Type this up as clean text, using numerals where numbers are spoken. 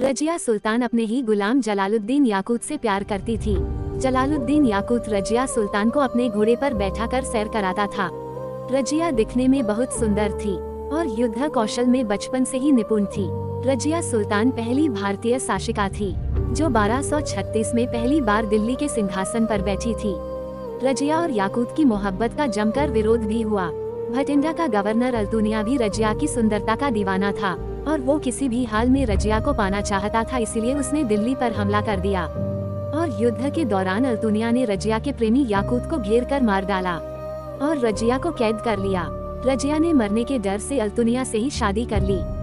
रजिया सुल्तान अपने ही गुलाम जलालुद्दीन याकूत से प्यार करती थी। जलालुद्दीन याकूत रजिया सुल्तान को अपने घोड़े पर बैठाकर सैर कराता था। रजिया दिखने में बहुत सुंदर थी और युद्ध कौशल में बचपन से ही निपुण थी। रजिया सुल्तान पहली भारतीय शासिका थी जो 1236 में पहली बार दिल्ली के सिंहासन पर बैठी थी। रजिया और याकूत की मोहब्बत का जमकर विरोध भी हुआ। भटिंडा का गवर्नर अल्तुनिया भी रजिया की सुंदरता का दीवाना था और वो किसी भी हाल में रजिया को पाना चाहता था, इसलिए उसने दिल्ली पर हमला कर दिया और युद्ध के दौरान अल्तुनिया ने रजिया के प्रेमी याकूत को घेरकर मार डाला और रजिया को कैद कर लिया। रजिया ने मरने के डर से अल्तुनिया से ही शादी कर ली।